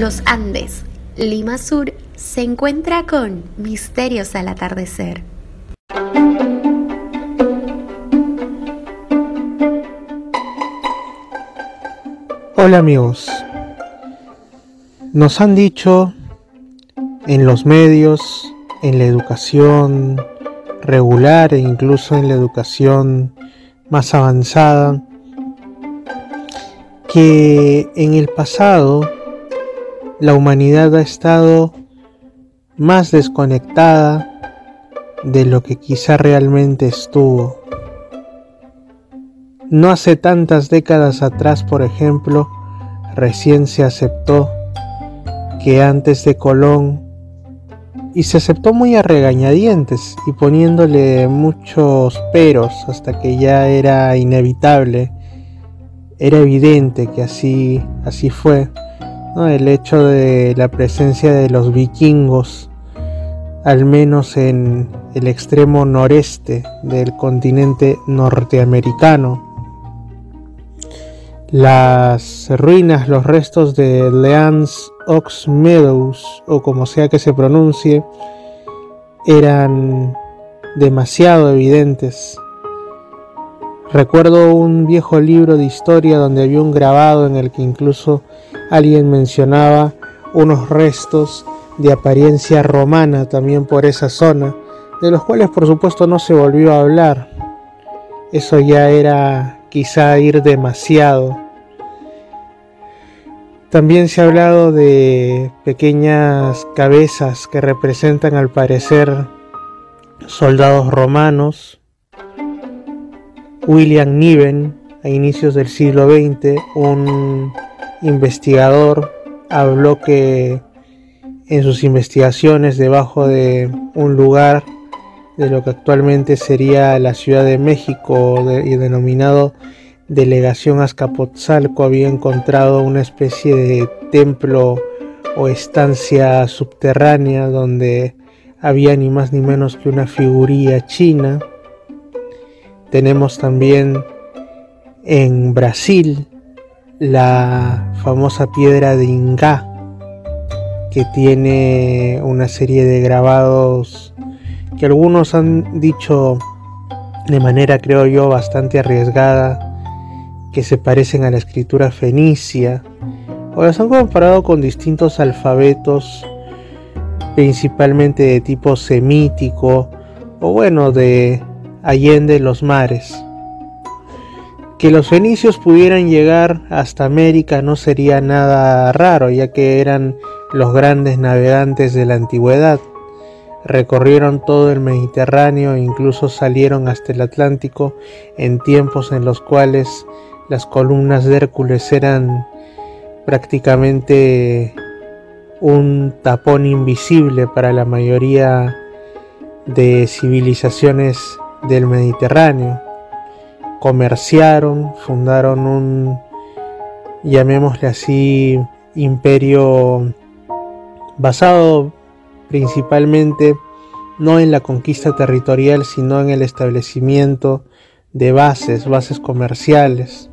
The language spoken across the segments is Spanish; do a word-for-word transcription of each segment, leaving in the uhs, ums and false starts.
Los Andes, Lima Sur, se encuentra con Misterios al Atardecer. Hola amigos, nos han dicho en los medios, en la educación regular e incluso en la educación más avanzada, que en el pasado la humanidad ha estado más desconectada de lo que quizá realmente estuvo. No hace tantas décadas atrás, por ejemplo, recién se aceptó que antes de Colón, y se aceptó muy a regañadientes y poniéndole muchos peros hasta que ya era inevitable, era evidente que así, así fue, ¿no? El hecho de la presencia de los vikingos, al menos en el extremo noreste del continente norteamericano. Las ruinas, los restos de L'Anse aux Meadows, o como sea que se pronuncie, eran demasiado evidentes. Recuerdo un viejo libro de historia donde había un grabado en el que incluso alguien mencionaba unos restos de apariencia romana también por esa zona, de los cuales por supuesto no se volvió a hablar. Eso ya era quizá ir demasiado. También se ha hablado de pequeñas cabezas que representan al parecer soldados romanos. William Niven, a inicios del siglo veinte, un investigador, habló que en sus investigaciones debajo de un lugar de lo que actualmente sería la Ciudad de México de, y denominado Delegación Azcapotzalco, había encontrado una especie de templo o estancia subterránea donde había ni más ni menos que una figurilla china. Tenemos también en Brasil la famosa Piedra de Ingá, que tiene una serie de grabados que algunos han dicho de manera, creo yo, bastante arriesgada, que se parecen a la escritura fenicia, o las han comparado con distintos alfabetos, principalmente de tipo semítico, o bueno, de allende los mares. Que los fenicios pudieran llegar hasta América no sería nada raro, ya que eran los grandes navegantes de la antigüedad. Recorrieron todo el Mediterráneo e incluso salieron hasta el Atlántico en tiempos en los cuales las columnas de Hércules eran prácticamente un tapón invisible para la mayoría de civilizaciones del Mediterráneo. Comerciaron, fundaron un, llamémosle así, imperio basado principalmente no en la conquista territorial, sino en el establecimiento de bases, bases comerciales.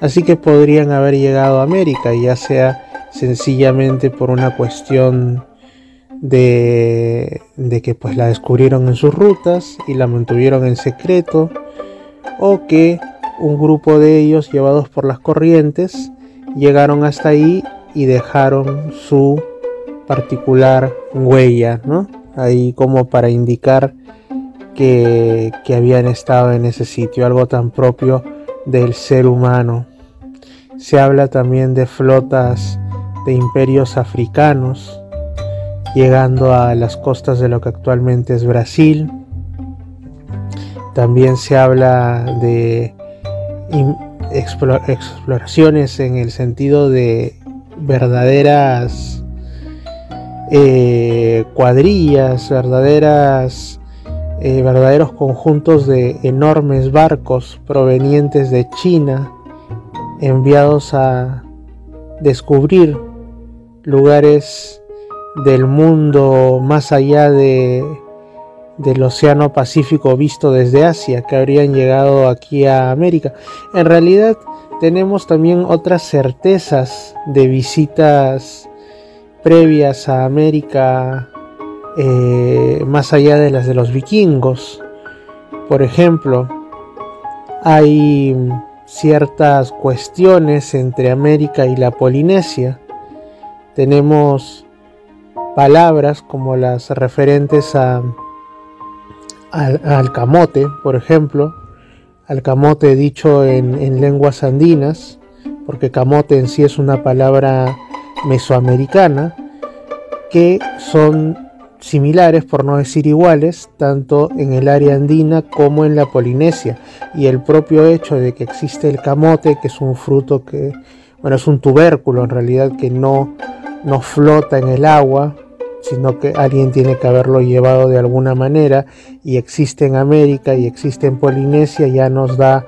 Así que podrían haber llegado a América, ya sea sencillamente por una cuestión De, de que pues la descubrieron en sus rutas y la mantuvieron en secreto, o que un grupo de ellos llevados por las corrientes llegaron hasta ahí y dejaron su particular huella, ¿no? Ahí como para indicar que, que habían estado en ese sitio, algo tan propio del ser humano. Se habla también de flotas de imperios africanos llegando a las costas de lo que actualmente es Brasil. También se habla de exploraciones en el sentido de verdaderas eh, cuadrillas, verdaderas, eh, verdaderos conjuntos de enormes barcos provenientes de China, enviados a descubrir lugares del mundo más allá de, del océano Pacífico visto desde Asia, que habrían llegado aquí a América. En realidad tenemos también otras certezas de visitas previas a América, eh, más allá de las de los vikingos. Por ejemplo, hay ciertas cuestiones entre América y la Polinesia. Tenemos palabras como las referentes a, al, al camote, por ejemplo, al camote dicho en, en lenguas andinas, porque camote en sí es una palabra mesoamericana, que son similares, por no decir iguales, tanto en el área andina como en la Polinesia. Y el propio hecho de que existe el camote, que es un fruto que, bueno, es un tubérculo en realidad, que no, no flota en el agua, sino que alguien tiene que haberlo llevado de alguna manera, y existe en América y existe en Polinesia, ya nos da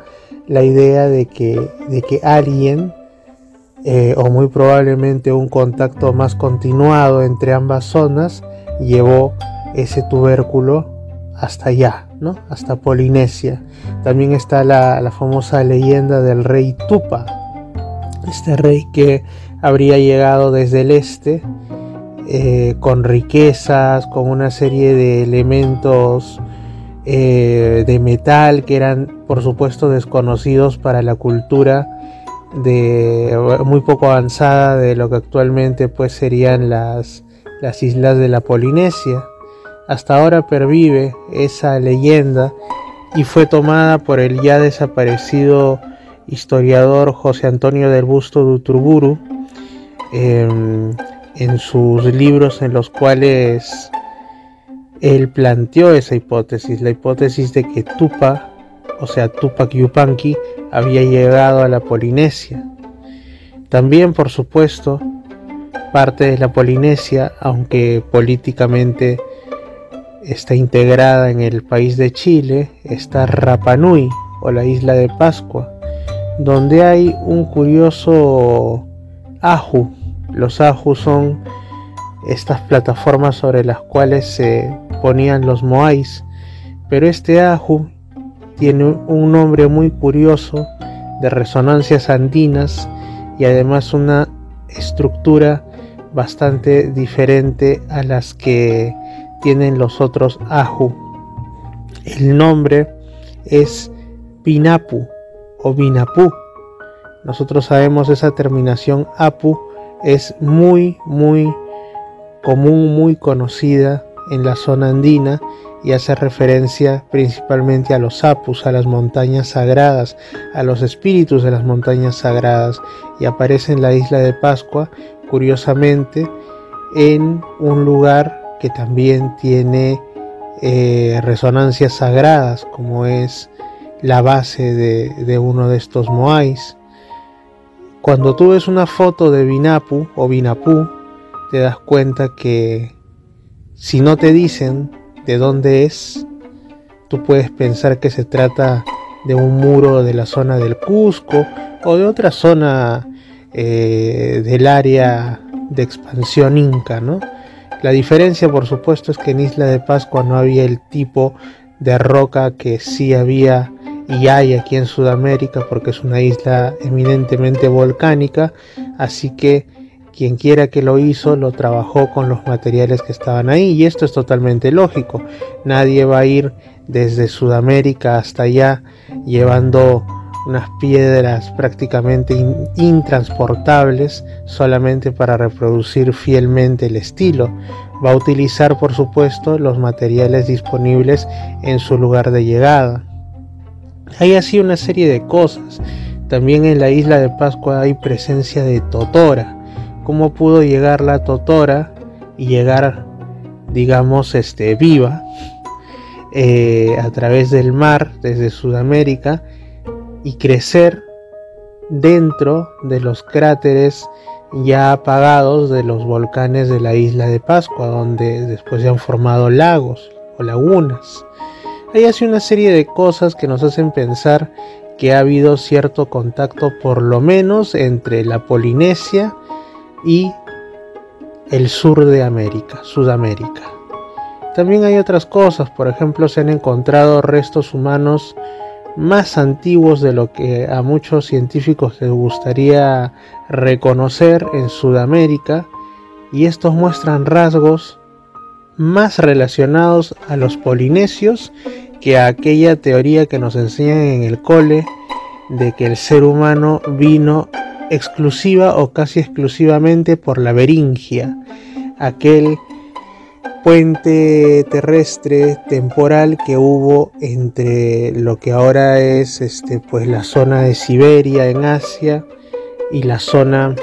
la idea de que, de que alguien, eh, o muy probablemente un contacto más continuado entre ambas zonas, llevó ese tubérculo hasta allá, ¿no? Hasta Polinesia. También está la, la famosa leyenda del rey Tupa, este rey que habría llegado desde el este, Eh, con riquezas, con una serie de elementos eh, de metal que eran, por supuesto, desconocidos para la cultura de, muy poco avanzada de lo que actualmente pues serían las, las islas de la Polinesia. Hasta ahora pervive esa leyenda y fue tomada por el ya desaparecido historiador José Antonio del Busto de Uturburu, eh, en sus libros en los cuales él planteó esa hipótesis, la hipótesis de que Tupa, o sea Tupac Yupanqui, había llegado a la Polinesia. También, por supuesto, parte de la Polinesia, aunque políticamente está integrada en el país de Chile, está Rapa Nui, o la isla de Pascua, donde hay un curioso aju. Los aju son estas plataformas sobre las cuales se ponían los moais, pero este aju tiene un nombre muy curioso de resonancias andinas y además una estructura bastante diferente a las que tienen los otros aju. El nombre es Vinapu o Vinapu. Nosotros sabemos esa terminación apu es muy muy común, muy conocida en la zona andina y hace referencia principalmente a los apus, a las montañas sagradas, a los espíritus de las montañas sagradas, y aparece en la isla de Pascua, curiosamente, en un lugar que también tiene eh, resonancias sagradas, como es la base de, de uno de estos moais. Cuando tú ves una foto de Vinapu o Vinapu, te das cuenta que si no te dicen de dónde es, tú puedes pensar que se trata de un muro de la zona del Cusco o de otra zona eh, del área de expansión inca, ¿no? La diferencia, por supuesto, es que en Isla de Pascua no había el tipo de roca que sí había y hay aquí en Sudamérica, porque es una isla eminentemente volcánica, así que quien quiera que lo hizo lo trabajó con los materiales que estaban ahí, y esto es totalmente lógico. Nadie va a ir desde Sudamérica hasta allá llevando unas piedras prácticamente in- intransportables solamente para reproducir fielmente el estilo. Va a utilizar, por supuesto, los materiales disponibles en su lugar de llegada. Hay así una serie de cosas. También en la isla de Pascua hay presencia de totora. ¿Cómo pudo llegar la totora y llegar, digamos, este, viva eh, a través del mar desde Sudamérica y crecer dentro de los cráteres ya apagados de los volcanes de la isla de Pascua, donde después se han formado lagos o lagunas? Hay así una serie de cosas que nos hacen pensar que ha habido cierto contacto, por lo menos, entre la Polinesia y el sur de América, Sudamérica. También hay otras cosas, por ejemplo, se han encontrado restos humanos más antiguos de lo que a muchos científicos les gustaría reconocer en Sudamérica, y estos muestran rasgos más relacionados a los polinesios que a aquella teoría que nos enseñan en el cole de que el ser humano vino exclusiva o casi exclusivamente por la Beringia, aquel puente terrestre temporal que hubo entre lo que ahora es este, pues, la zona de Siberia en Asia y la zona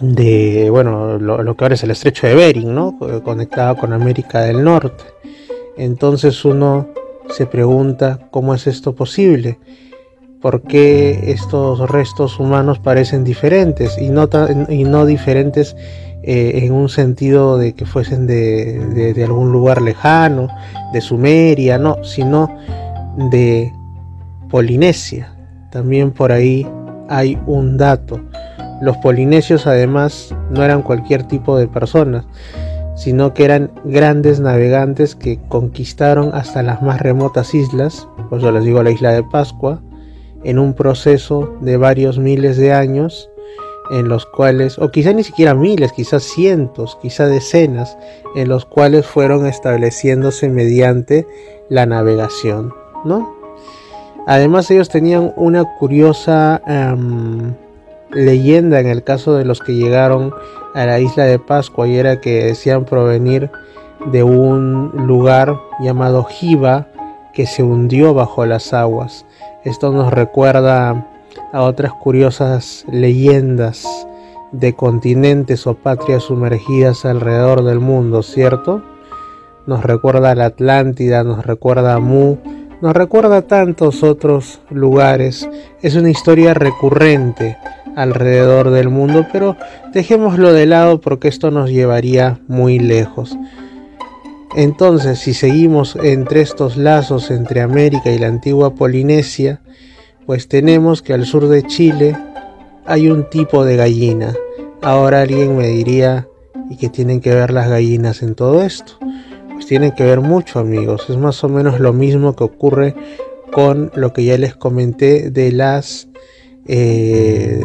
de, bueno, lo, lo que ahora es el Estrecho de Bering, ¿no? Conectado con América del Norte. Entonces uno se pregunta, ¿cómo es esto posible? ¿Por qué estos restos humanos parecen diferentes y no, y no diferentes Eh, en un sentido de que fuesen de, de, de algún lugar lejano, de Sumeria, no, sino de Polinesia? También por ahí hay un dato. Los polinesios además no eran cualquier tipo de personas, sino que eran grandes navegantes que conquistaron hasta las más remotas islas, por eso les digo la isla de Pascua, en un proceso de varios miles de años, en los cuales, o quizá ni siquiera miles, quizás cientos, quizá decenas, en los cuales fueron estableciéndose mediante la navegación, ¿no? Además, ellos tenían una curiosa um, leyenda en el caso de los que llegaron a la isla de Pascua, y era que decían provenir de un lugar llamado Jiva, que se hundió bajo las aguas. Esto nos recuerda a otras curiosas leyendas de continentes o patrias sumergidas alrededor del mundo, ¿cierto? Nos recuerda a la Atlántida, nos recuerda a Mu, nos recuerda a tantos otros lugares. Es una historia recurrente alrededor del mundo, pero dejémoslo de lado porque esto nos llevaría muy lejos. Entonces, si seguimos entre estos lazos entre América y la antigua Polinesia, pues tenemos que al sur de Chile hay un tipo de gallina. Ahora alguien me diría, ¿y qué tienen que ver las gallinas en todo esto? Pues tienen que ver mucho, amigos. Es más o menos lo mismo que ocurre con lo que ya les comenté de las, eh,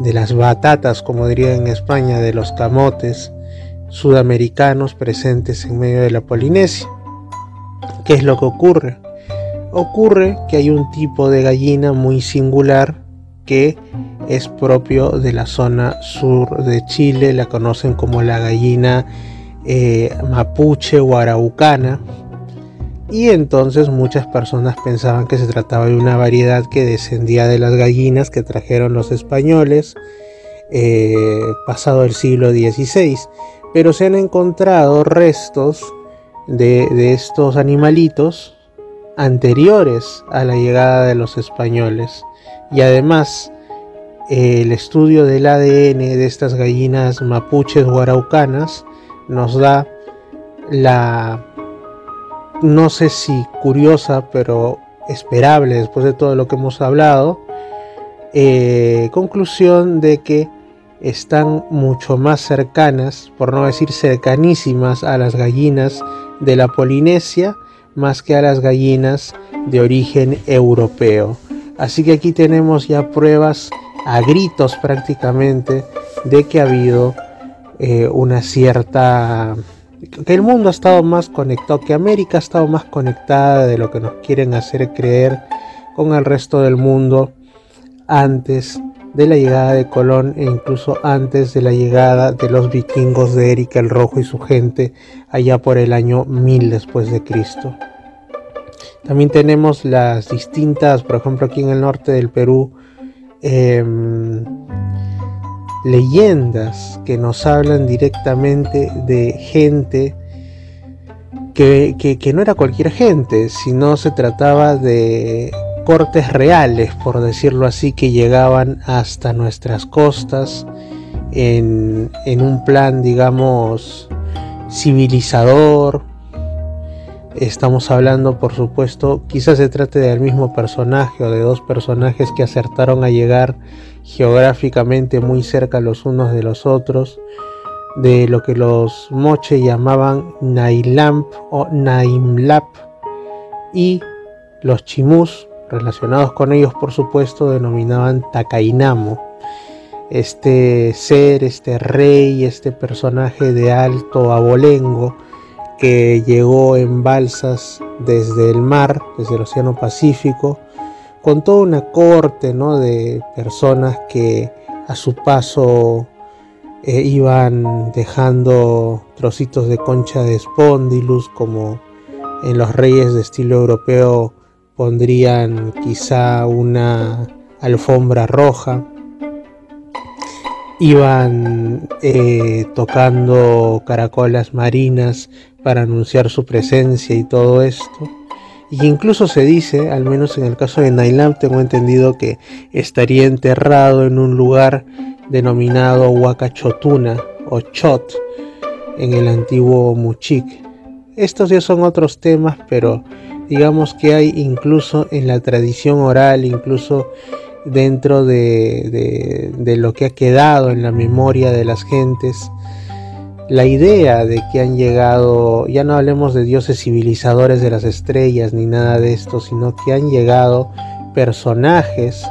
de las batatas, como diría en España, de los camotes sudamericanos presentes en medio de la Polinesia. ¿Qué es lo que ocurre? Ocurre que hay un tipo de gallina muy singular que es propio de la zona sur de Chile. La conocen como la gallina eh, mapuche o araucana, y entonces muchas personas pensaban que se trataba de una variedad que descendía de las gallinas que trajeron los españoles eh, pasado el siglo dieciséis, pero se han encontrado restos de, de estos animalitos anteriores a la llegada de los españoles, y además eh, el estudio del A D N de estas gallinas mapuches o araucanas nos da la, no sé si curiosa, pero esperable después de todo lo que hemos hablado, eh, conclusión de que están mucho más cercanas, por no decir cercanísimas, a las gallinas de la Polinesia más que a las gallinas de origen europeo. Así que aquí tenemos ya pruebas a gritos prácticamente de que ha habido eh, una cierta... que el mundo ha estado más conectado, que América ha estado más conectada de lo que nos quieren hacer creer con el resto del mundo antes de la llegada de Colón e incluso antes de la llegada de los vikingos de Eric el Rojo y su gente allá por el año mil después de Cristo. También tenemos las distintas, por ejemplo aquí en el norte del Perú, eh, leyendas que nos hablan directamente de gente que, que, que no era cualquier gente, sino se trataba de cortes reales, por decirlo así, que llegaban hasta nuestras costas en, en un plan, digamos, civilizador. Estamos hablando, por supuesto, quizás se trate del mismo personaje o de dos personajes que acertaron a llegar geográficamente muy cerca los unos de los otros, de lo que los moche llamaban Naylamp o Naylamp y los chimús relacionados con ellos por supuesto, denominaban Takainamo. Este ser, este rey, este personaje de alto abolengo que llegó en balsas desde el mar, desde el Océano Pacífico, con toda una corte, ¿no?, de personas que a su paso eh, iban dejando trocitos de concha de espondilus, como en los reyes de estilo europeo pondrían quizá una alfombra roja. Iban eh, tocando caracolas marinas para anunciar su presencia y todo esto. Y incluso se dice, al menos en el caso de Naylamp, tengo entendido que estaría enterrado en un lugar denominado Huaca Chotuna o Chot, en el antiguo Muchic. Estos ya son otros temas, pero digamos que hay incluso en la tradición oral, incluso dentro de, de, de lo que ha quedado en la memoria de las gentes, la idea de que han llegado, ya no hablemos de dioses civilizadores de las estrellas ni nada de esto, sino que han llegado personajes,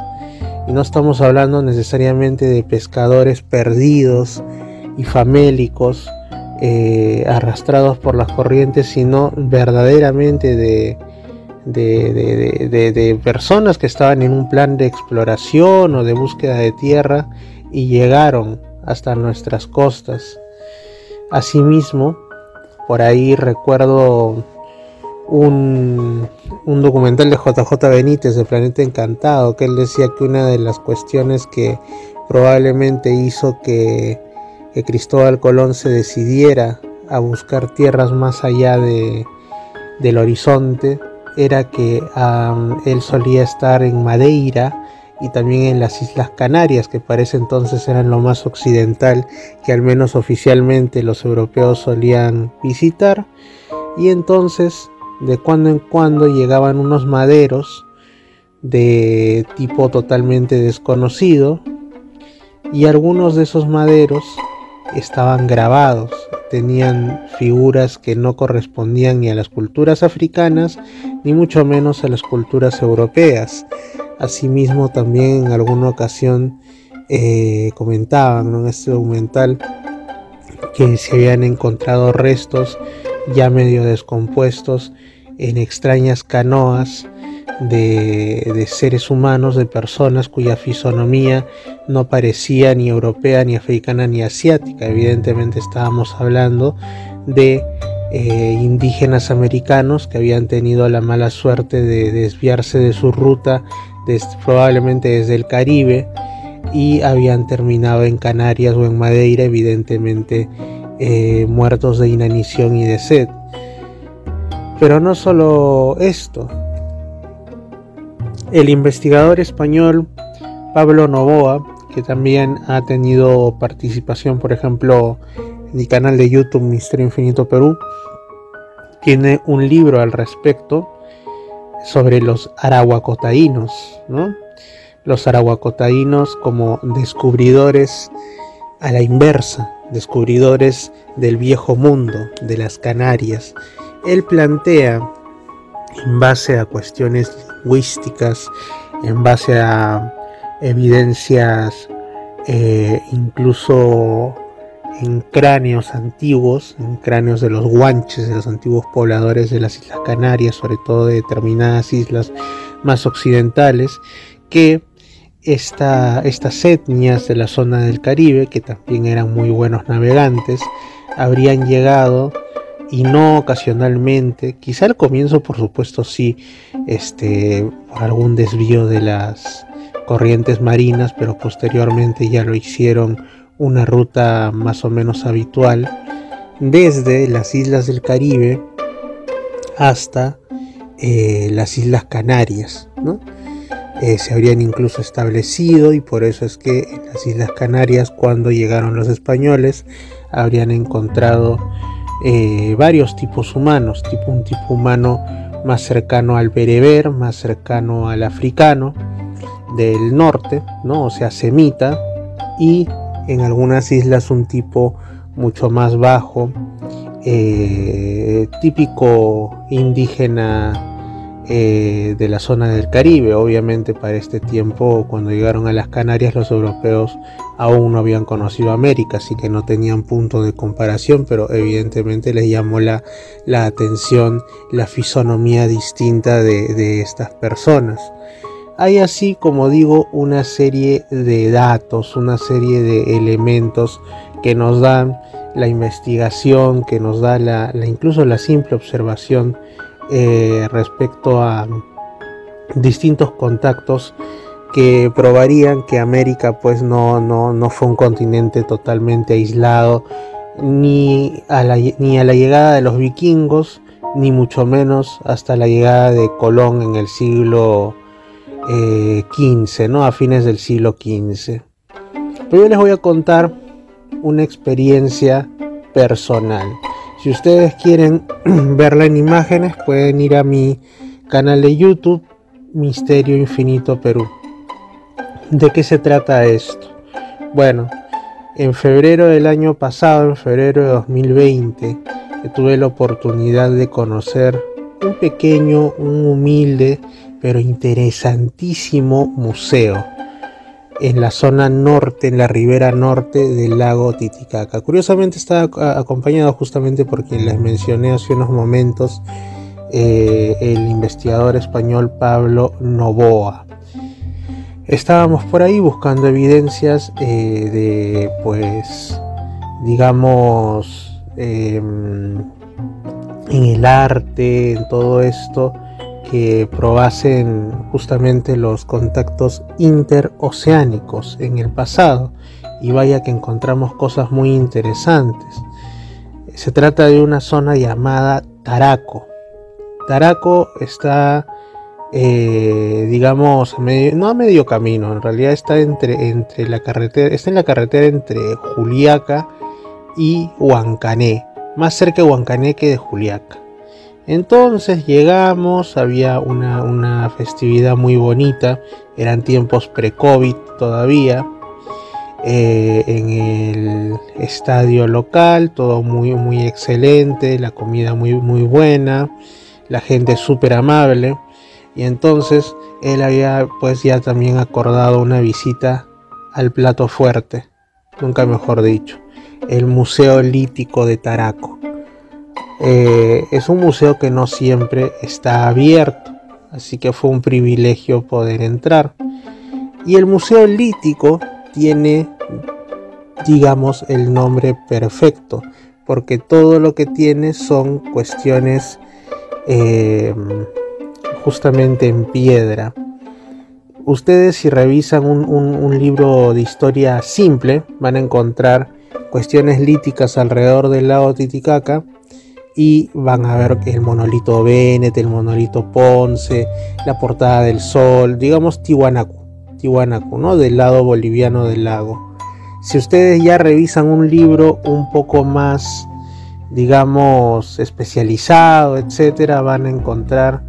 y no estamos hablando necesariamente de pescadores perdidos y famélicos eh, arrastrados por las corrientes, sino verdaderamente de, de, de, de, de, de personas que estaban en un plan de exploración o de búsqueda de tierra y llegaron hasta nuestras costas. Asimismo, por ahí recuerdo un, un documental de J J Benítez de Planeta Encantado, que él decía que una de las cuestiones que probablemente hizo que, que Cristóbal Colón se decidiera a buscar tierras más allá de, del horizonte era que um, él solía estar en Madeira y también en las Islas Canarias, que para ese entonces eran lo más occidental que al menos oficialmente los europeos solían visitar. Y entonces de cuando en cuando llegaban unos maderos de tipo totalmente desconocido, y algunos de esos maderos estaban grabados, tenían figuras que no correspondían ni a las culturas africanas ni mucho menos a las culturas europeas. Asimismo, también en alguna ocasión eh, comentaban, ¿no?, en este documental, que se habían encontrado restos ya medio descompuestos en extrañas canoas de, de seres humanos, de personas cuya fisonomía no parecía ni europea, ni africana, ni asiática. Evidentemente estábamos hablando de Eh, indígenas americanos que habían tenido la mala suerte de desviarse de su ruta, des, probablemente desde el Caribe, y habían terminado en Canarias o en Madeira, evidentemente eh, muertos de inanición y de sed. Pero no solo esto, el investigador español Pablo Novoa, que también ha tenido participación, por ejemplo, en el canal de YouTube Misterio Infinito Perú, tiene un libro al respecto sobre los arahuacotaínos, ¿no? Los arahuacotaínos como descubridores a la inversa, descubridores del viejo mundo, de las Canarias. Él plantea, en base a cuestiones lingüísticas, en base a evidencias eh, incluso en cráneos antiguos, en cráneos de los guanches, de los antiguos pobladores de las Islas Canarias, sobre todo de determinadas islas más occidentales, que esta, estas etnias de la zona del Caribe, que también eran muy buenos navegantes, habrían llegado, y no ocasionalmente, quizá al comienzo por supuesto sí, este, por algún desvío de las corrientes marinas, pero posteriormente ya lo hicieron una ruta más o menos habitual desde las islas del Caribe hasta eh, las Islas Canarias, ¿no? Eh, se habrían incluso establecido, y por eso es que en las Islas Canarias, cuando llegaron los españoles, habrían encontrado eh, varios tipos humanos, tipo un tipo humano más cercano al bereber, más cercano al africano del norte, ¿no?, o sea, semita, y en algunas islas un tipo mucho más bajo, eh, típico indígena eh, de la zona del Caribe. Obviamente para este tiempo, cuando llegaron a las Canarias, los europeos aún no habían conocido América, así que no tenían punto de comparación, pero evidentemente les llamó la, la atención la fisonomía distinta de, de estas personas. Hay así, como digo, una serie de datos, una serie de elementos que nos dan la investigación, que nos da la, la, incluso la simple observación eh, respecto a distintos contactos que probarían que América pues no, no, no fue un continente totalmente aislado, ni a la, ni a la llegada de los vikingos, ni mucho menos hasta la llegada de Colón en el siglo eh, quince, ¿no? A fines del siglo quince. Pero yo les voy a contar una experiencia personal. Si ustedes quieren verla en imágenes, pueden ir a mi canal de YouTube, Misterio Infinito Perú. ¿De qué se trata esto? Bueno, en febrero del año pasado, en febrero de dos mil veinte, tuve la oportunidad de conocer un pequeño, un humilde, pero interesantísimo museo en la zona norte, en la ribera norte del lago Titicaca. Curiosamente estaba acompañado justamente por quien les mencioné hace unos momentos, eh, el investigador español Pablo Novoa. Estábamos por ahí buscando evidencias eh, de, pues, digamos, eh, en el arte, en todo esto, que probasen justamente los contactos interoceánicos en el pasado, y vaya que encontramos cosas muy interesantes. Se trata de una zona llamada Taraco. Taraco está, eh, digamos, medio, no a medio camino, en realidad está entre, entre la carretera, está en la carretera entre Juliaca y Huancané, más cerca de Huancané que de Juliaca. Entonces llegamos, había una, una festividad muy bonita, eran tiempos pre-COVID todavía, eh, en el estadio local, todo muy, muy excelente, la comida muy, muy buena, la gente súper amable, y entonces él había pues ya también acordado una visita al plato fuerte, nunca mejor dicho, el Museo Lítico de Taraco. Eh, es un museo que no siempre está abierto, así que fue un privilegio poder entrar. Y el Museo Lítico tiene, digamos, el nombre perfecto, porque todo lo que tiene son cuestiones eh, justamente en piedra. Ustedes, si revisan un, un, un libro de historia simple, van a encontrar cuestiones líticas alrededor del lago Titicaca, y van a ver el monolito Bennett, el monolito Ponce, la Portada del Sol, digamos Tiwanaku, Tiwanaku, ¿no? Del lado boliviano del lago. Si ustedes ya revisan un libro un poco más, digamos, especializado, etcétera, van a encontrar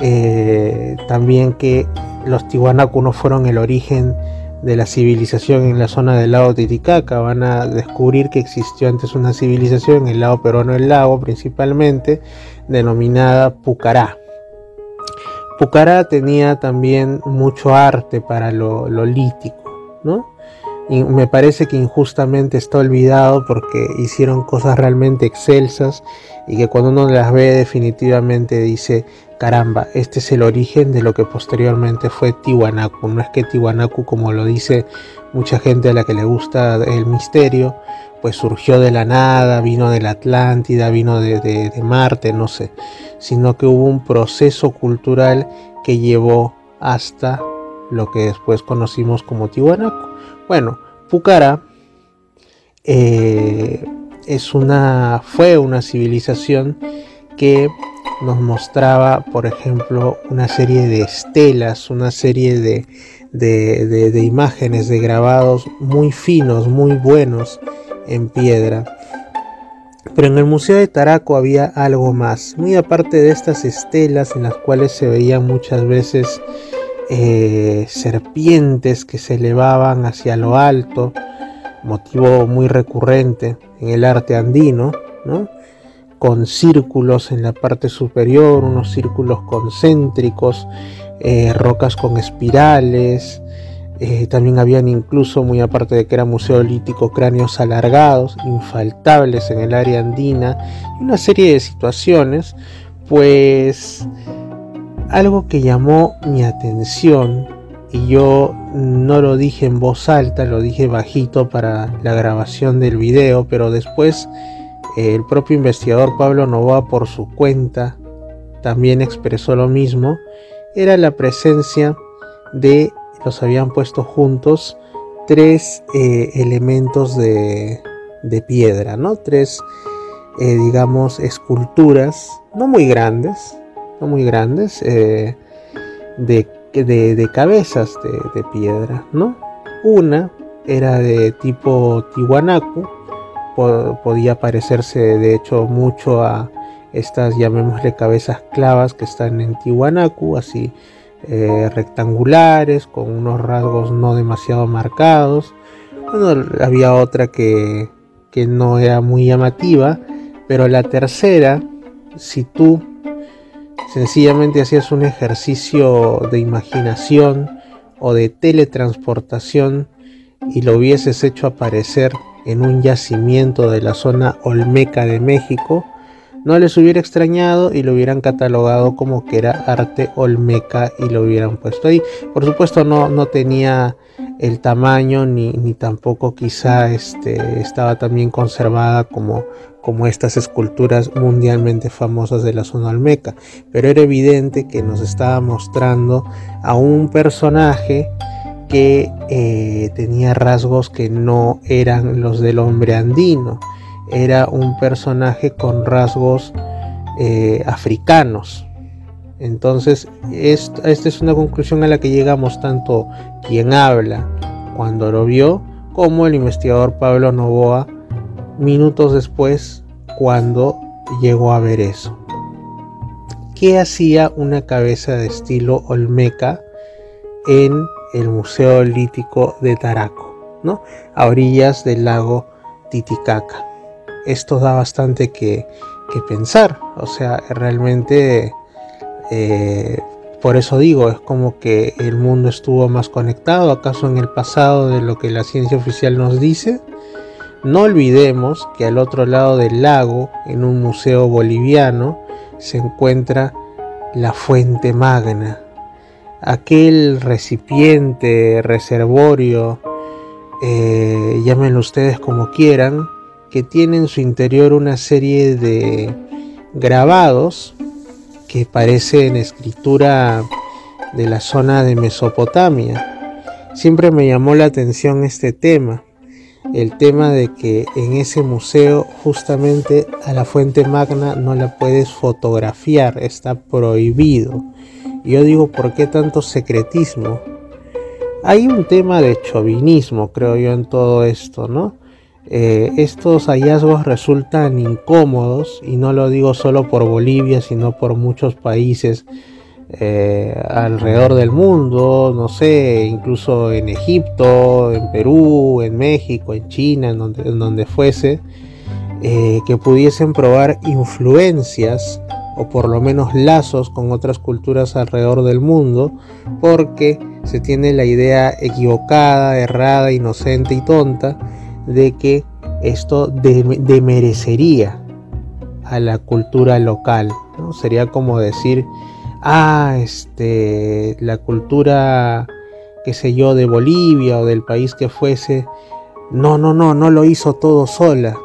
eh, también que los Tiwanaku no fueron el origen de la civilización en la zona del lago Titicaca. Van a descubrir que existió antes una civilización en el lado peruano del lago, principalmente denominada Pucará. Pucará tenía también mucho arte para lo, lo lítico, ¿no? Y me parece que injustamente está olvidado, porque hicieron cosas realmente excelsas y que cuando uno las ve definitivamente dice, caramba, este es el origen de lo que posteriormente fue Tiwanaku. No es que Tiwanaku, como lo dice mucha gente a la que le gusta el misterio, pues surgió de la nada, vino de la Atlántida, vino de, de, de Marte, no sé, sino que hubo un proceso cultural que llevó hasta lo que después conocimos como Tiwanaku. Bueno, Pucará eh, es una, fue una civilización que nos mostraba, por ejemplo, una serie de estelas, una serie de, de, de, de imágenes, de grabados muy finos, muy buenos en piedra. Pero en el Museo de Taraco había algo más, muy aparte de estas estelas en las cuales se veían muchas veces Eh, serpientes que se elevaban hacia lo alto, motivo muy recurrente en el arte andino, ¿no? con círculos en la parte superior, unos círculos concéntricos, eh, rocas con espirales. Eh, también habían, incluso, muy aparte de que era museo lítico, cráneos alargados, infaltables en el área andina, y una serie de situaciones. Pues algo que llamó mi atención, y yo no lo dije en voz alta, lo dije bajito para la grabación del video, pero después el propio investigador Pablo Novoa, por su cuenta, también expresó lo mismo, era la presencia de, los habían puesto juntos, tres eh, elementos de, de piedra, ¿no? Tres, eh, digamos, esculturas, no muy grandes, no muy grandes, eh, de, de, de cabezas de, de piedra, ¿no? Una era de tipo Tiwanaku, podía parecerse de hecho mucho a estas, llamémosle, cabezas clavas que están en Tiwanaku, así eh, rectangulares, con unos rasgos no demasiado marcados. Bueno, había otra que, que no era muy llamativa, pero la tercera, si tú sencillamente hacías un ejercicio de imaginación o de teletransportación y lo hubieses hecho aparecer en un yacimiento de la zona olmeca de México, no les hubiera extrañado y lo hubieran catalogado como que era arte olmeca y lo hubieran puesto ahí. Por supuesto no, no tenía el tamaño ni, ni tampoco quizá este, estaba tan bien conservada como, como estas esculturas mundialmente famosas de la zona olmeca. Pero era evidente que nos estaba mostrando a un personaje que eh, tenía rasgos que no eran los del hombre andino, era un personaje con rasgos eh, africanos. Entonces esto, esta es una conclusión a la que llegamos tanto quien habla cuando lo vio como el investigador Pablo Novoa minutos después cuando llegó a ver eso. ¿Qué hacía una cabeza de estilo olmeca en el Museo Lítico de Taraco, ¿no? A orillas del lago Titicaca? Esto da bastante que, que pensar, o sea, realmente, eh, por eso digo, es como que el mundo estuvo más conectado, acaso en el pasado, de lo que la ciencia oficial nos dice. No olvidemos que al otro lado del lago, en un museo boliviano, se encuentra la Fuente Magna, aquel recipiente, reservorio, eh, llámenlo ustedes como quieran, que tiene en su interior una serie de grabados que parecen escritura de la zona de Mesopotamia. Siempre me llamó la atención este tema, el tema de que en ese museo justamente a la Fuente Magna no la puedes fotografiar, está prohibido. Yo digo, ¿por qué tanto secretismo? Hay un tema de chauvinismo, creo yo, en todo esto, ¿no? Eh, estos hallazgos resultan incómodos, y no lo digo solo por Bolivia, sino por muchos países eh, alrededor del mundo, no sé, incluso en Egipto, en Perú, en México, en China, en donde, en donde fuese, eh, que pudiesen probar influencias o por lo menos lazos con otras culturas alrededor del mundo, porque se tiene la idea equivocada, errada, inocente y tonta de que esto demerecería a la cultura local, ¿no? Sería como decir, ah, este, la cultura, qué sé yo, de Bolivia o del país que fuese, no, no, no, no lo hizo todo sola,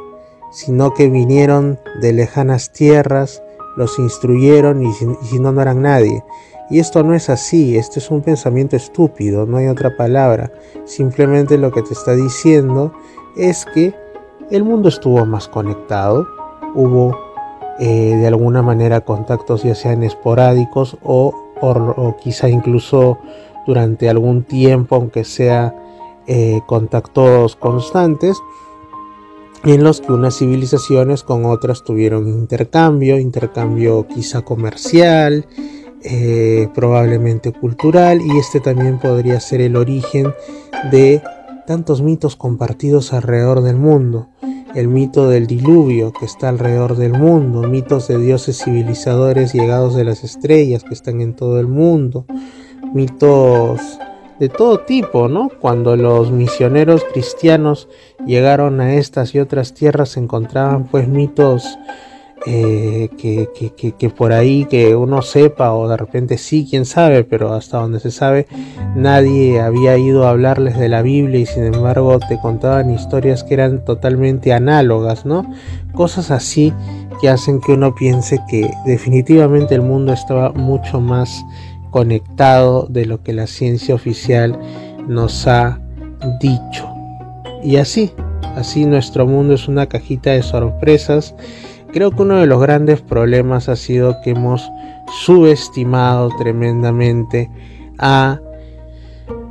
sino que vinieron de lejanas tierras, los instruyeron y si, y si no, no eran nadie. Y esto no es así, este es un pensamiento estúpido, no hay otra palabra. Simplemente lo que te está diciendo es que el mundo estuvo más conectado, hubo eh, de alguna manera contactos, ya sean esporádicos o, por, o quizá incluso durante algún tiempo, aunque sea eh, contactos constantes, en los que unas civilizaciones con otras tuvieron intercambio, intercambio quizá comercial, eh, probablemente cultural, y este también podría ser el origen de tantos mitos compartidos alrededor del mundo. el mito del diluvio que está alrededor del mundo, mitos de dioses civilizadores llegados de las estrellas que están en todo el mundo, mitos de todo tipo, ¿no? Cuando los misioneros cristianos llegaron a estas y otras tierras se encontraban pues mitos eh, que, que, que, que por ahí que uno sepa o de repente sí, quién sabe, pero hasta donde se sabe nadie había ido a hablarles de la Biblia y sin embargo te contaban historias que eran totalmente análogas, ¿no? Cosas así que hacen que uno piense que definitivamente el mundo estaba mucho más conectado de lo que la ciencia oficial nos ha dicho. Y así, así nuestro mundo es una cajita de sorpresas. Creo que uno de los grandes problemas ha sido que hemos subestimado tremendamente a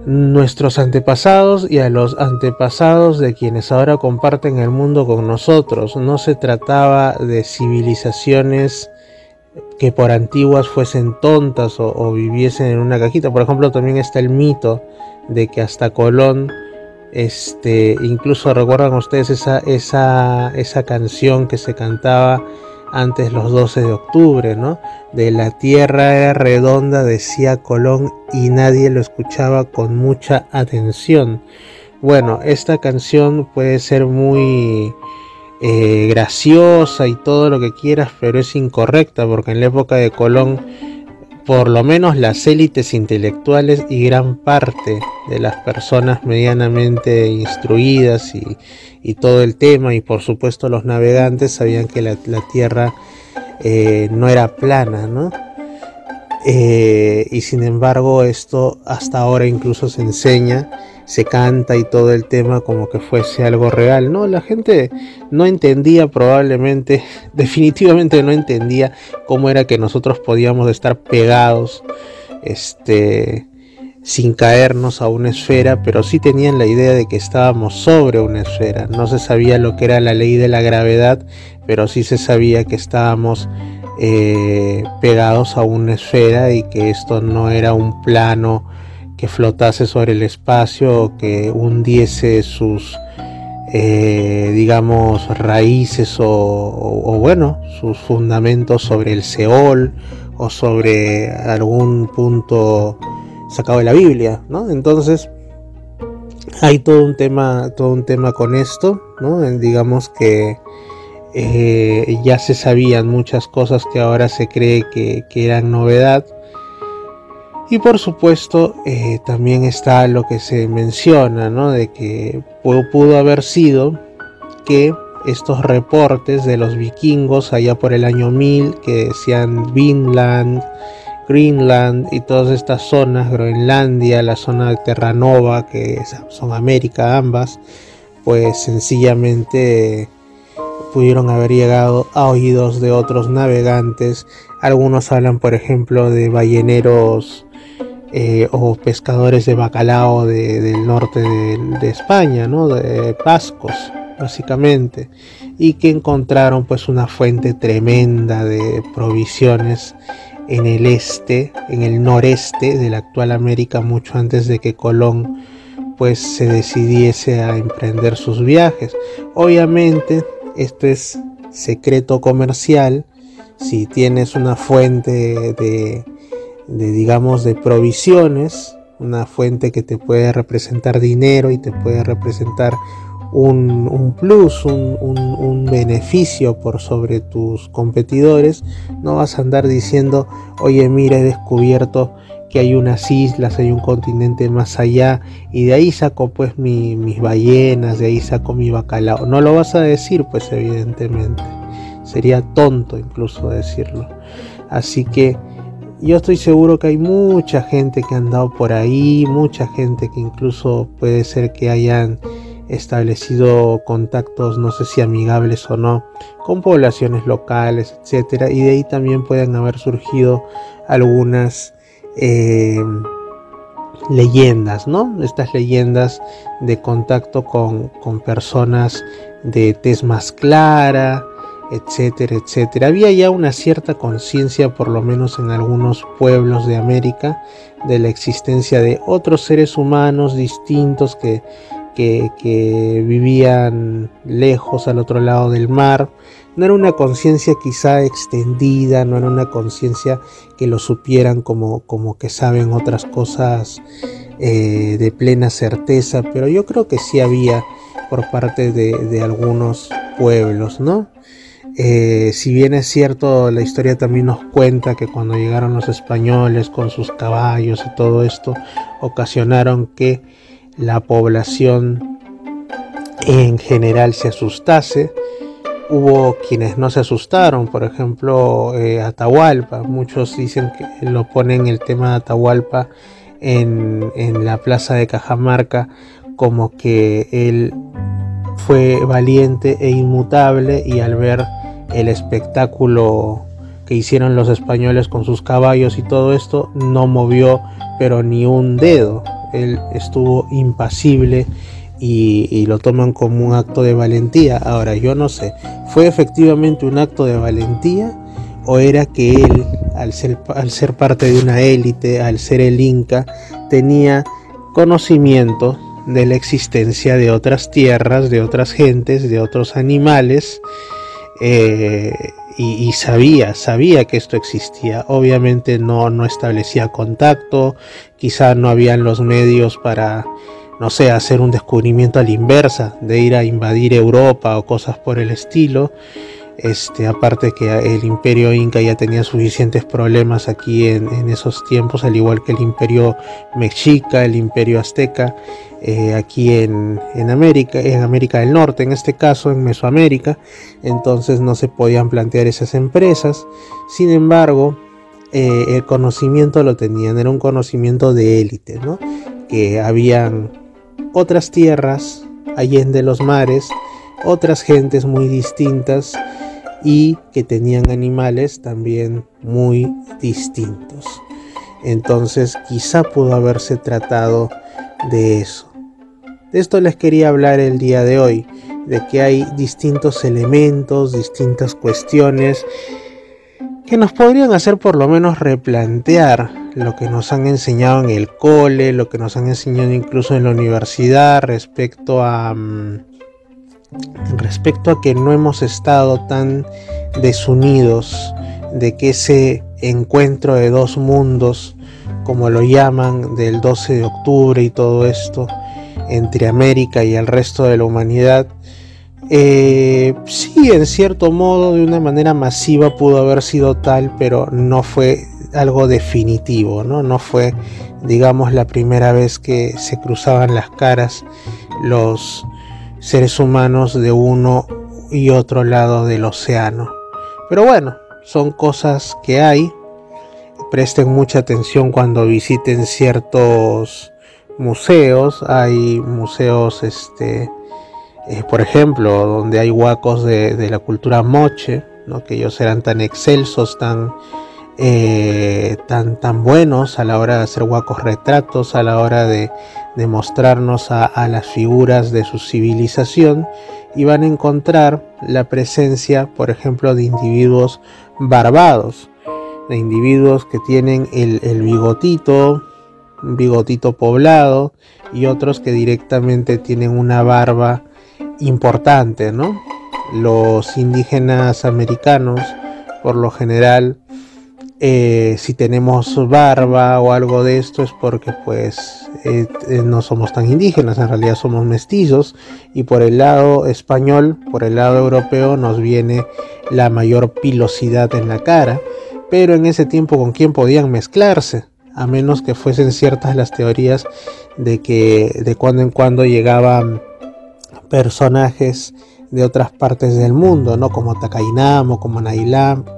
nuestros antepasados y a los antepasados de quienes ahora comparten el mundo con nosotros. No se trataba de civilizaciones que por antiguas fuesen tontas o, o viviesen en una cajita. Por ejemplo, también está el mito de que hasta Colón, este, incluso recuerdan ustedes esa, esa, esa canción que se cantaba antes los doce de octubre, ¿no? De la tierra era redonda, decía Colón, y nadie lo escuchaba con mucha atención. Bueno, esta canción puede ser muy Eh, graciosa y todo lo que quieras, pero es incorrecta, porque en la época de Colón por lo menos las élites intelectuales y gran parte de las personas medianamente instruidas y, y todo el tema, y por supuesto los navegantes, sabían que la, la tierra eh, no era plana, ¿no? Eh, y sin embargo esto hasta ahora incluso se enseña, se canta y todo el tema como que fuese algo real, ¿no? La gente no entendía probablemente, definitivamente no entendía cómo era que nosotros podíamos estar pegados, este, sin caernos a una esfera, pero sí tenían la idea de que estábamos sobre una esfera. No se sabía lo que era la ley de la gravedad, pero sí se sabía que estábamos eh, pegados a una esfera y que esto no era un plano que flotase sobre el espacio o que hundiese sus eh, digamos raíces o, o, o bueno, sus fundamentos sobre el Seol o sobre algún punto sacado de la Biblia, ¿no? Entonces hay todo un tema, todo un tema con esto, ¿no? Digamos que eh, ya se sabían muchas cosas que ahora se cree que, que eran novedad. Y por supuesto eh, también está lo que se menciona, ¿no? De que pudo, pudo haber sido que estos reportes de los vikingos allá por el año mil que decían Vinland, Greenland y todas estas zonas, Groenlandia, la zona de Terranova, que son América ambas, pues sencillamente pudieron haber llegado a oídos de otros navegantes. Algunos hablan por ejemplo de balleneros Eh, o pescadores de bacalao de, del norte de, de España, ¿no? De vascos, básicamente, y que encontraron pues una fuente tremenda de provisiones en el este, en el noreste de la actual América, mucho antes de que Colón pues se decidiese a emprender sus viajes. Obviamente esto es secreto comercial. Si tienes una fuente de De, digamos de provisiones, una fuente que te puede representar dinero y te puede representar un, un plus, un, un, un beneficio por sobre tus competidores, no vas a andar diciendo, oye mira, he descubierto que hay unas islas, hay un continente más allá y de ahí saco pues mi, mis ballenas, de ahí saco mi bacalao. No lo vas a decir pues evidentemente, sería tonto incluso decirlo. Así que yo estoy seguro que hay mucha gente que ha andado por ahí, mucha gente que incluso puede ser que hayan establecido contactos, no sé si amigables o no, con poblaciones locales, etcétera, y de ahí también pueden haber surgido algunas eh, leyendas, ¿no? Estas leyendas de contacto con, con personas de tez más clara, etcétera, etcétera. Había ya una cierta conciencia, por lo menos en algunos pueblos de América, de la existencia de otros seres humanos distintos que, que, que vivían lejos al otro lado del mar. No era una conciencia quizá extendida, no era una conciencia que lo supieran como, como que saben otras cosas eh, de plena certeza, pero yo creo que sí había por parte de, de algunos pueblos, ¿no? Eh, si bien es cierto, la historia también nos cuenta que cuando llegaron los españoles con sus caballos y todo esto, ocasionaron que la población en general se asustase. Hubo quienes no se asustaron, por ejemplo, eh, Atahualpa. Muchos dicen que lo ponen el tema de Atahualpa en, en la plaza de Cajamarca, como que él fue valiente e inmutable, y al ver el espectáculo que hicieron los españoles con sus caballos y todo esto, no movió pero ni un dedo. Él estuvo impasible. Y, y lo toman como un acto de valentía. Ahora, yo no sé, ¿fue efectivamente un acto de valentía? ¿O era que él, al ser, al ser parte de una élite, al ser el Inca, tenía conocimiento de la existencia de otras tierras, de otras gentes, de otros animales? Eh, y, y sabía, sabía que esto existía. Obviamente no, no establecía contacto, quizá no habían los medios para... no sé, hacer un descubrimiento a la inversa, de ir a invadir Europa o cosas por el estilo. Este, aparte que el imperio Inca ya tenía suficientes problemas aquí en, en esos tiempos, al igual que el imperio Mexica, el imperio Azteca, eh, aquí en, en América, en América del Norte, en este caso en Mesoamérica. Entonces no se podían plantear esas empresas. Sin embargo, eh, el conocimiento lo tenían, era un conocimiento de élite, ¿no? Que habían otras tierras allende los mares, otras gentes muy distintas y que tenían animales también muy distintos. Entonces quizá pudo haberse tratado de eso. De esto les quería hablar el día de hoy, de que hay distintos elementos, distintas cuestiones que nos podrían hacer por lo menos replantear lo que nos han enseñado en el cole, lo que nos han enseñado incluso en la universidad, respecto a respecto a que no hemos estado tan desunidos, de que ese encuentro de dos mundos, como lo llaman, del doce de octubre y todo esto, entre América y el resto de la humanidad, Eh, sí, en cierto modo, de una manera masiva pudo haber sido tal, pero no fue algo definitivo, ¿no? No fue, digamos, la primera vez que se cruzaban las caras los seres humanos de uno y otro lado del océano. Pero bueno, son cosas que hay. Presten mucha atención cuando visiten ciertos museos. Hay museos, este... Eh, por ejemplo, donde hay huacos de, de la cultura moche, ¿no? Que ellos eran tan excelsos, tan, eh, tan, tan buenos a la hora de hacer huacos retratos, a la hora de, de mostrarnos a, a las figuras de su civilización, y van a encontrar la presencia, por ejemplo, de individuos barbados, de individuos que tienen el, el bigotito, un bigotito poblado, y otros que directamente tienen una barba importante, ¿no? Los indígenas americanos, por lo general, eh, si tenemos barba o algo de esto, es porque pues eh, no somos tan indígenas, en realidad somos mestizos, y por el lado español, por el lado europeo, nos viene la mayor pilosidad en la cara. Pero en ese tiempo, ¿con quién podían mezclarse? A menos que fuesen ciertas las teorías de que de cuando en cuando llegaban personajes de otras partes del mundo, ¿no? Como Takainamo, como Naylamp.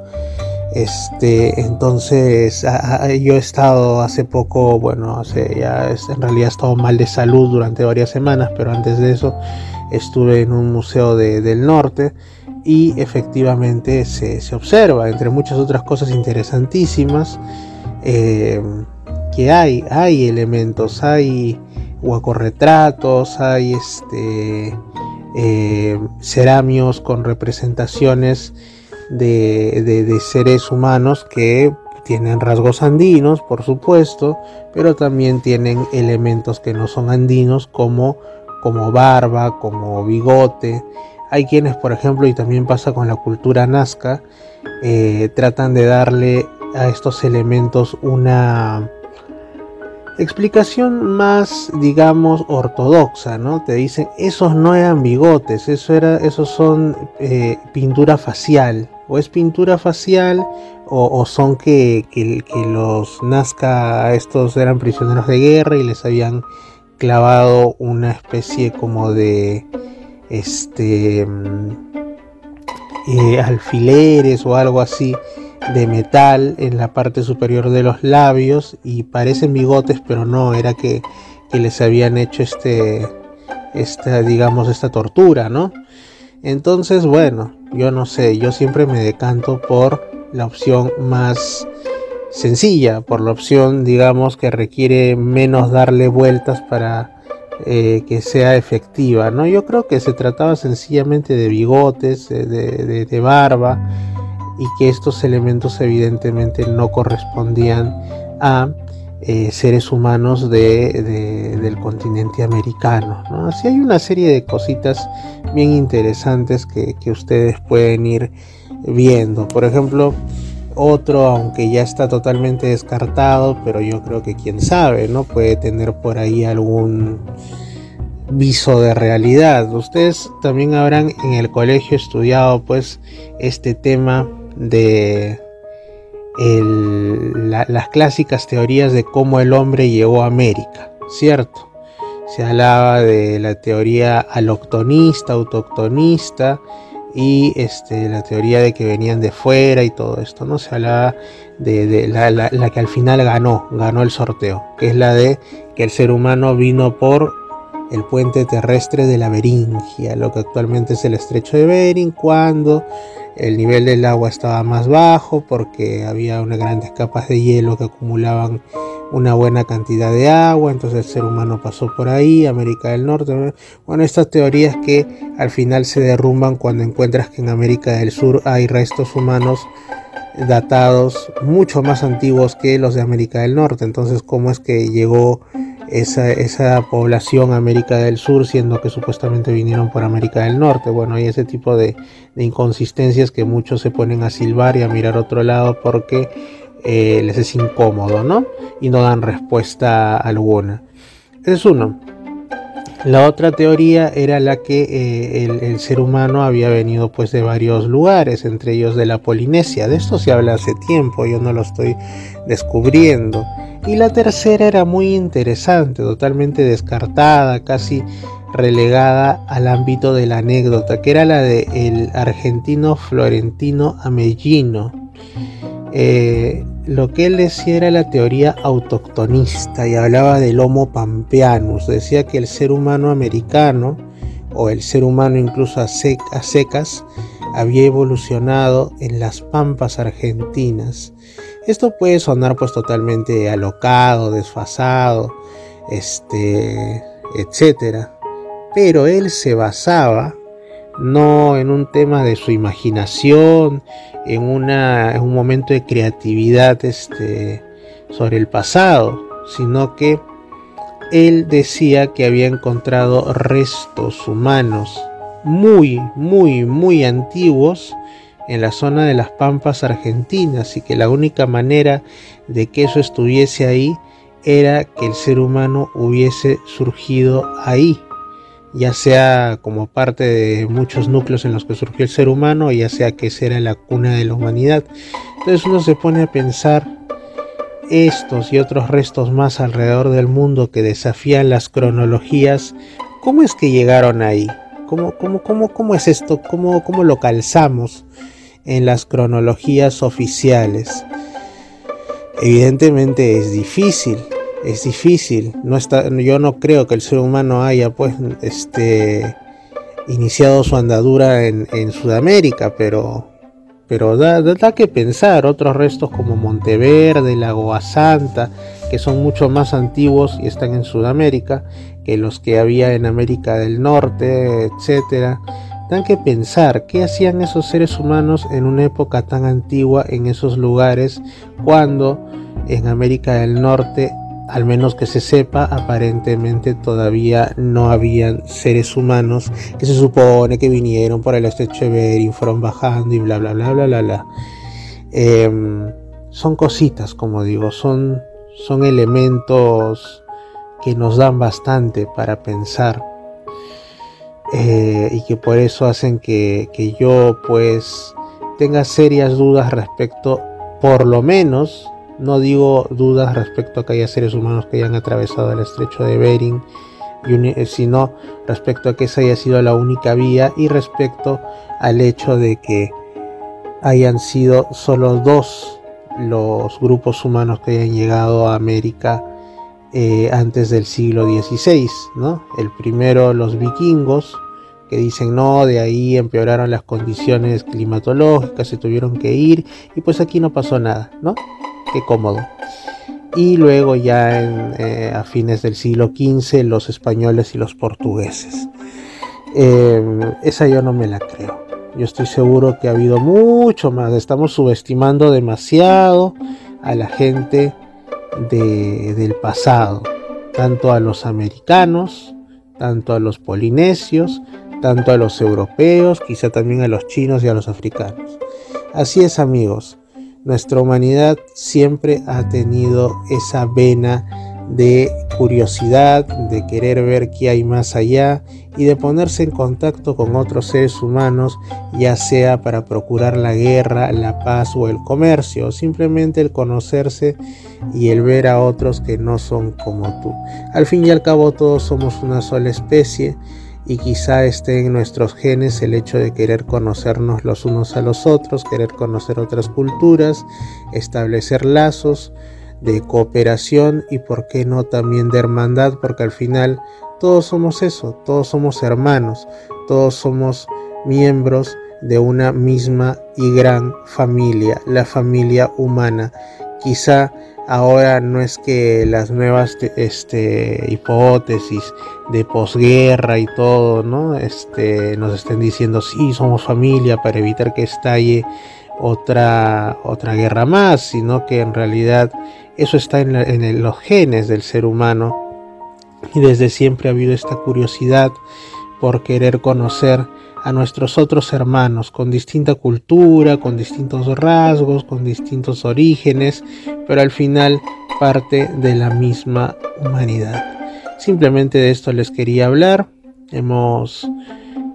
Este, entonces a, a, yo he estado hace poco, bueno, hace, ya es, en realidad he estado mal de salud durante varias semanas, pero antes de eso estuve en un museo de, del norte, y efectivamente se, se observa, entre muchas otras cosas interesantísimas, eh, que hay, hay elementos, hay huacorretratos, hay este eh, ceramios con representaciones de, de, de seres humanos que tienen rasgos andinos, por supuesto, pero también tienen elementos que no son andinos, como como barba, como bigote. Hay quienes, por ejemplo, y también pasa con la cultura nazca, eh, tratan de darle a estos elementos una explicación más, digamos, ortodoxa, ¿no? Te dicen, esos no eran bigotes, eso era, esos son eh, pintura facial, o es pintura facial, o, o son que, que, que los nazca, estos eran prisioneros de guerra y les habían clavado una especie como de este eh, alfileres o algo así de metal en la parte superior de los labios y parecen bigotes, pero no, era que, que les habían hecho este, esta, digamos, esta tortura, ¿no? Entonces, bueno, yo no sé, yo siempre me decanto por la opción más sencilla, por la opción, digamos, que requiere menos darle vueltas para eh, que sea efectiva, ¿no? Yo creo que se trataba sencillamente de bigotes, de, de, de barba, y que estos elementos evidentemente no correspondían a eh, seres humanos de, de, del continente americano, ¿no? Así hay una serie de cositas bien interesantes que, que ustedes pueden ir viendo. Por ejemplo, otro, aunque ya está totalmente descartado, pero yo creo que quién sabe, ¿no? Puede tener por ahí algún viso de realidad. Ustedes también habrán en el colegio estudiado, pues, este tema de el, la, las clásicas teorías de cómo el hombre llegó a América, ¿cierto? Se hablaba de la teoría aloctonista, autoctonista y este, la teoría de que venían de fuera y todo esto, ¿no? Se hablaba de, de la, la, la que al final ganó, ganó el sorteo, que es la de que el ser humano vino por el puente terrestre de la Beringia, lo que actualmente es el Estrecho de Bering, cuando el nivel del agua estaba más bajo porque había unas grandes capas de hielo que acumulaban una buena cantidad de agua, entonces el ser humano pasó por ahí, América del Norte. Bueno, estas teorías que al final se derrumban cuando encuentras que en América del Sur hay restos humanos datados mucho más antiguos que los de América del Norte. Entonces, ¿cómo es que llegó Esa, esa población América del Sur, siendo que supuestamente vinieron por América del Norte? Bueno, hay ese tipo de, de inconsistencias que muchos se ponen a silbar y a mirar otro lado porque eh, les es incómodo, ¿no? Y no dan respuesta alguna. Ese es uno. La otra teoría era la que eh, el, el ser humano había venido, pues, de varios lugares, entre ellos de la Polinesia. De esto se habla hace tiempo, yo no lo estoy descubriendo. Y la tercera era muy interesante, totalmente descartada, casi relegada al ámbito de la anécdota, que era la del argentino Florentino Ameghino. Eh, lo que él decía era la teoría autoctonista y hablaba del Homo Pampeanus. Decía que el ser humano americano, o el ser humano incluso a, sec, a secas, había evolucionado en las pampas argentinas. Esto puede sonar, pues, totalmente alocado, desfasado, este, etcétera. Pero él se basaba no en un tema de su imaginación, en, una, en un momento de creatividad este, sobre el pasado, sino que él decía que había encontrado restos humanos muy, muy, muy antiguos en la zona de las pampas argentinas, y que la única manera de que eso estuviese ahí era que el ser humano hubiese surgido ahí, ya sea como parte de muchos núcleos en los que surgió el ser humano, ya sea que esa era la cuna de la humanidad. Entonces uno se pone a pensar, estos y otros restos más alrededor del mundo que desafían las cronologías, ¿cómo es que llegaron ahí? ¿Cómo, cómo, cómo, cómo es esto? ¿Cómo, cómo lo calzamos en las cronologías oficiales? Evidentemente es difícil, es difícil. No está, yo no creo que el ser humano haya, pues, este, iniciado su andadura en, en Sudamérica, pero, pero da, da, da que pensar. Otros restos como Monteverde, Lagoa Santa, que son mucho más antiguos y están en Sudamérica que los que había en América del Norte, etcétera. Dan que pensar, ¿qué hacían esos seres humanos en una época tan antigua en esos lugares, cuando en América del Norte al menos que se sepa, aparentemente todavía no habían seres humanos, que se supone que vinieron por el Estrecho de Bering, fueron bajando y bla bla bla bla bla bla. Eh, son cositas, como digo, son, son elementos que nos dan bastante para pensar, eh, y que por eso hacen que, que yo pues tenga serias dudas respecto, por lo menos, no digo dudas respecto a que haya seres humanos que hayan atravesado el Estrecho de Bering, sino respecto a que esa haya sido la única vía y respecto al hecho de que hayan sido solo dos los grupos humanos que hayan llegado a América eh, antes del siglo dieciséis, ¿no? El primero, los vikingos, que dicen no, de ahí empeoraron las condiciones climatológicas, se tuvieron que ir y pues aquí no pasó nada, ¿no? Qué cómodo. Y luego ya en, eh, a fines del siglo quince los españoles y los portugueses. Eh, esa yo no me la creo. Yo estoy seguro que ha habido mucho más. Estamos subestimando demasiado a la gente de, del pasado, tanto a los americanos, tanto a los polinesios, tanto a los europeos, quizá también a los chinos y a los africanos. Así es, amigos. Nuestra humanidad siempre ha tenido esa vena de curiosidad, de querer ver qué hay más allá y de ponerse en contacto con otros seres humanos, ya sea para procurar la guerra, la paz o el comercio, simplemente el conocerse y el ver a otros que no son como tú. Al fin y al cabo todos somos una sola especie y quizá esté en nuestros genes el hecho de querer conocernos los unos a los otros, querer conocer otras culturas, establecer lazos de cooperación y por qué no también de hermandad, porque al final todos somos eso, todos somos hermanos, todos somos miembros de una misma y gran familia, la familia humana. Quizá ahora no es que las nuevas este, hipótesis de posguerra y todo, ¿no? Este, nos estén diciendo sí, somos familia para evitar que estalle otra, otra guerra más, sino que en realidad eso está en, la, en los genes del ser humano y desde siempre ha habido esta curiosidad por querer conocer a nuestros otros hermanos con distinta cultura, con distintos rasgos, con distintos orígenes, pero al final parte de la misma humanidad. Simplemente de esto les quería hablar. Hemos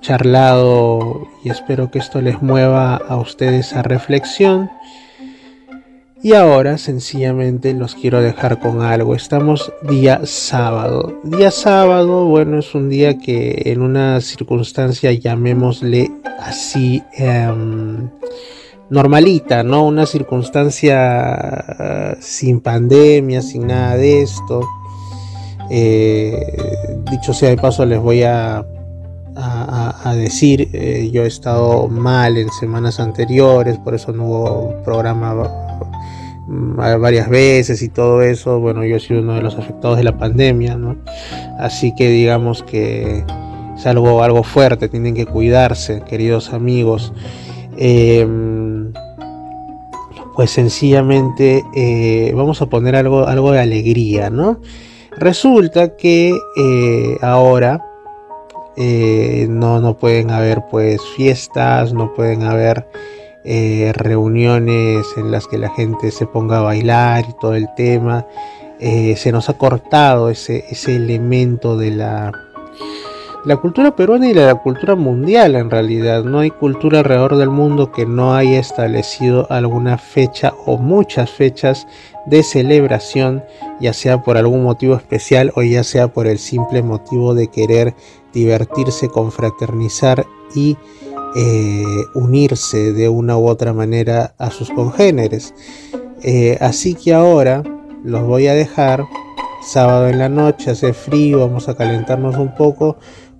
charlado y espero que esto les mueva a ustedes a reflexión. Y ahora sencillamente los quiero dejar con algo. Estamos día sábado. Día sábado, bueno, es un día que en una circunstancia, llamémosle así, eh, normalita, ¿no? Una circunstancia uh, sin pandemia, sin nada de esto. Eh, dicho sea de paso, les voy a... A, a decir, eh, yo he estado mal en semanas anteriores, por eso no hubo programa varias veces y todo eso. Bueno, yo he sido uno de los afectados de la pandemia, ¿no? Así que digamos que es algo, algo fuerte, tienen que cuidarse, queridos amigos. Eh, pues sencillamente eh, vamos a poner algo, algo de alegría, ¿no? Resulta que eh, ahora... Eh, no, no pueden haber pues fiestas, no pueden haber eh, reuniones en las que la gente se ponga a bailar y todo el tema. Eh, se nos ha cortado ese, ese elemento de la, la cultura peruana y de la cultura mundial en realidad. No hay cultura alrededor del mundo que no haya establecido alguna fecha o muchas fechas de celebración, ya sea por algún motivo especial o ya sea por el simple motivo de querer divertirse, confraternizar y eh, unirse de una u otra manera a sus congéneres. Eh, así que ahora los voy a dejar sábado en la noche, hace frío, vamos a calentarnos un poco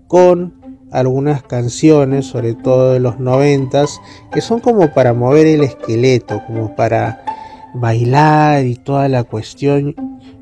con algunas canciones, sobre todo de los noventas, que son como para mover el esqueleto, como para bailar y toda la cuestión,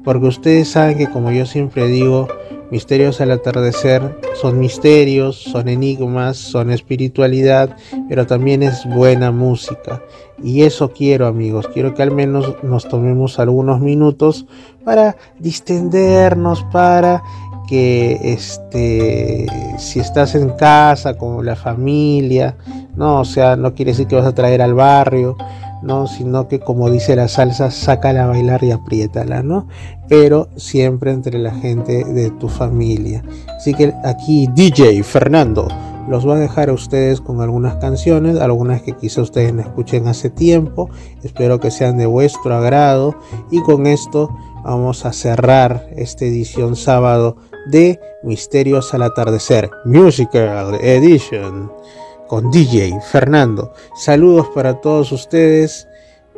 porque ustedes saben que, como yo siempre digo, Misterios al atardecer son misterios, son enigmas, son espiritualidad, pero también es buena música. Y eso quiero, amigos, quiero que al menos nos tomemos algunos minutos para distendernos, para que este, si estás en casa con la familia, no, o sea, no quiere decir que vas a traer al barrio, no, sino que, como dice la salsa, sácala a bailar y apriétala, ¿no? Pero siempre entre la gente de tu familia. Así que aquí D J Fernando los va a dejar a ustedes con algunas canciones, algunas que quizá ustedes no escuchen hace tiempo. Espero que sean de vuestro agrado. Y con esto vamos a cerrar esta edición sábado de Misterios al Atardecer Musical Edition con D J Fernando. Saludos para todos ustedes,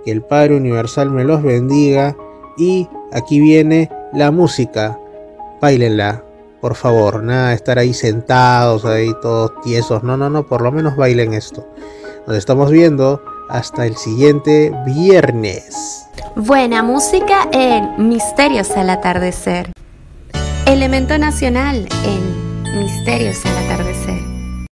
que el Padre Universal me los bendiga. Y aquí viene la música, báilenla, por favor, nada de estar ahí sentados, ahí todos tiesos, no, no, no, por lo menos bailen esto. Nos estamos viendo hasta el siguiente viernes. Buena música en Misterios al Atardecer. Elemento nacional en Misterios al Atardecer.